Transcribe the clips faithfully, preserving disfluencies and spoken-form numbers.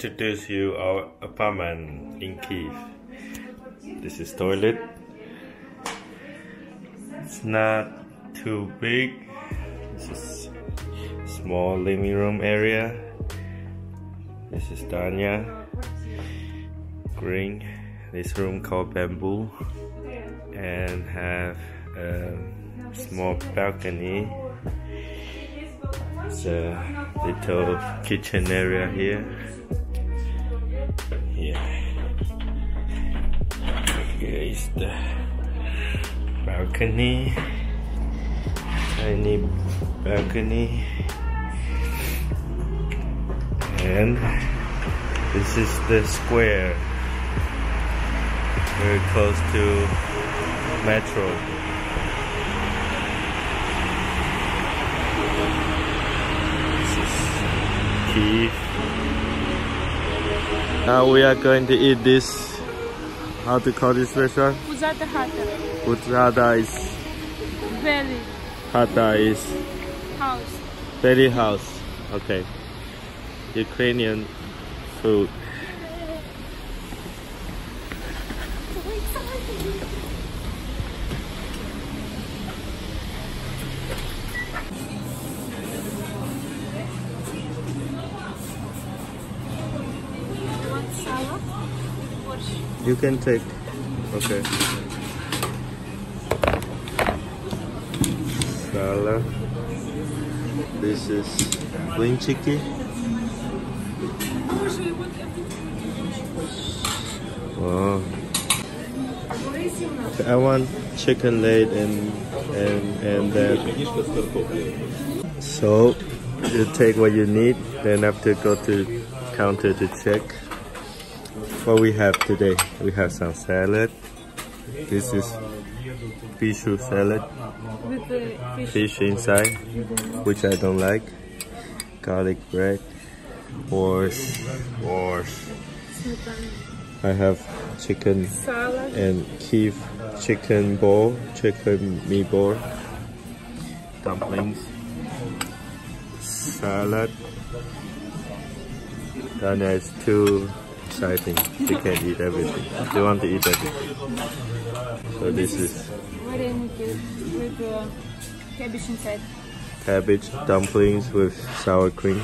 Introduce you our apartment in Kyiv. This is toilet. It's not too big. This is small living room area. This is Tanya. Green. This room called bamboo, and have a small balcony. It's a little kitchen area here. Here is the balcony, tiny balcony, and this is the square, very close to metro. This is Kyiv. Now we are going to eat this. How to call this restaurant? Puzata hata. Puzata is very. Hata is house. Very house. Okay. Ukrainian food. You can take. Okay. Salad. This is green chicken. Wow. I want chicken leg and and and that. So you take what you need. Then after go to counter to check. What we have today, we have some salad. This is fish salad with the fish. fish inside, which I don't like. Garlic bread, Bors, Bors. I have chicken salad and Kyiv chicken bowl, chicken meatball, dumplings, salad. Then it's two. Exciting. You can eat everything. You want to eat everything. So this is with uh, cabbage inside. Cabbage dumplings with sour cream.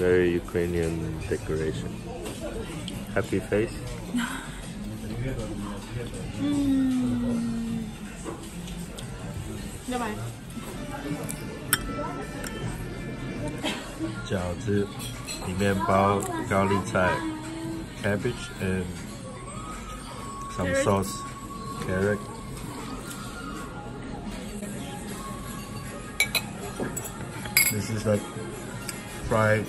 Very Ukrainian decoration. Happy face. mm. Давай. Jiaozi, meatball, garlic chai, cabbage and some sauce, carrot. This is like fried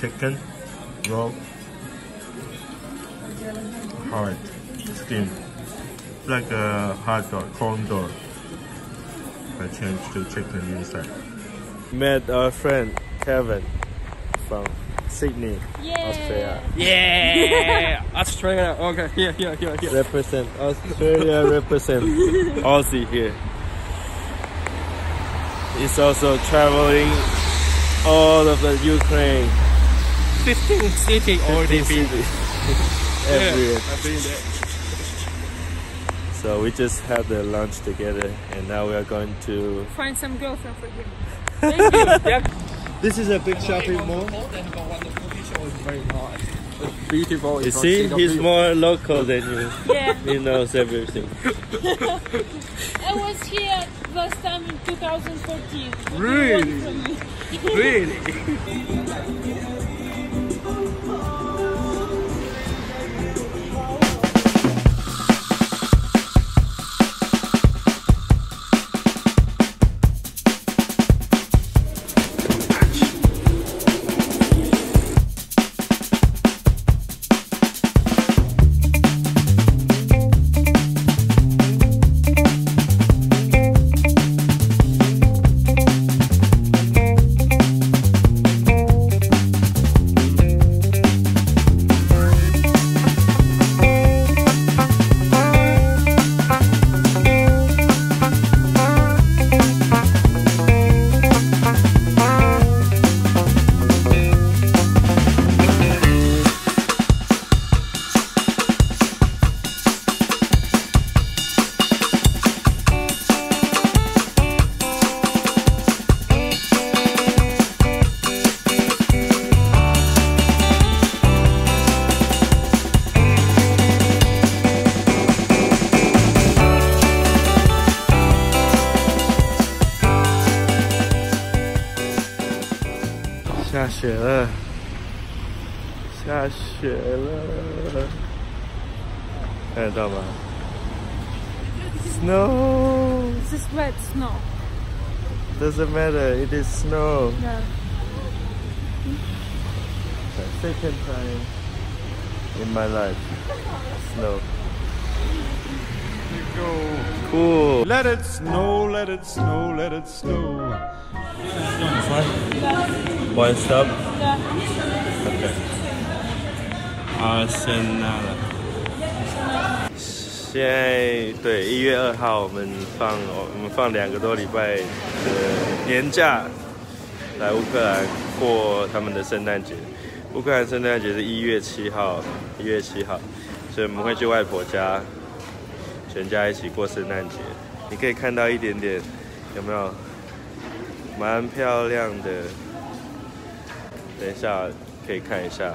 chicken, raw, hard skin, like a hot dog, corn dog. I changed to chicken inside. Met our friend Kevin from Sydney, yeah. Australia. Yeah, Australia. Okay, yeah, yeah, yeah, yeah. Represent Australia. Represent Aussie here. He's also traveling all of the Ukraine. Fifteen cities already. Everywhere. Yeah, I've been there. So we just had the lunch together, and now we are going to find some girlfriend for him. Thank you. Yeah. This is a big shopping mall. It's beautiful. You see, he's more local than you. Yeah. He knows everything. I was here last time in two thousand fourteen. Really? Really? Really? acha. Se acha. É, dá lá. Snow. It's just wet snow. Doesn't matter. It is snow. Yeah. Second time in my life. Snow. Here we go. Cool. Let it snow. Let it snow. Let it snow. One. One stop. Yeah. Okay. Arsenal. 现在对一月二号，我们放我们放两个多礼拜的年假来乌克兰过他们的圣诞节。乌克兰圣诞节是一月七号，一月七号，所以我们会去外婆家，全家一起过圣诞节。你可以看到一点点，有没有？蛮漂亮的。等一下可以看一下，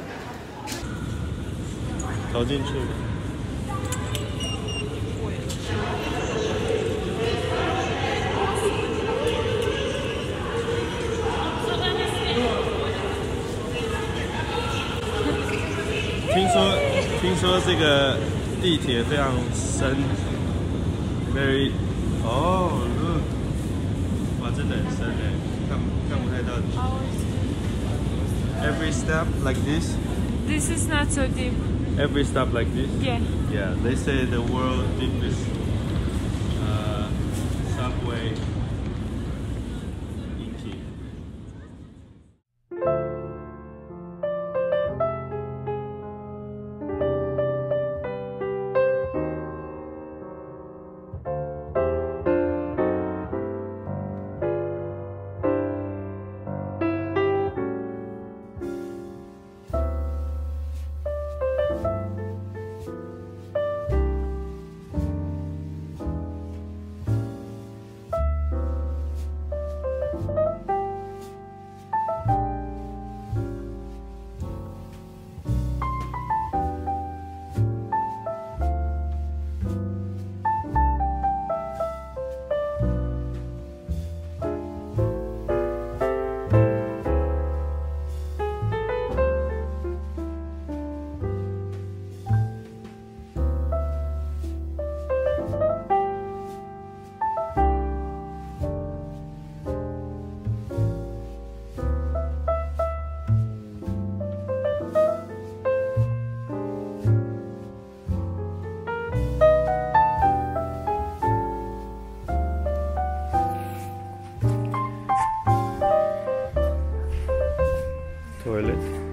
走进去。 听说，听说这个地铁非常深 ，very， 哦，哇，真的很深哎，看看不太到。Every step like this. This is not so deep. Every stop like this. Yeah. Yeah. They say the world deepest uh, subway. Toilet.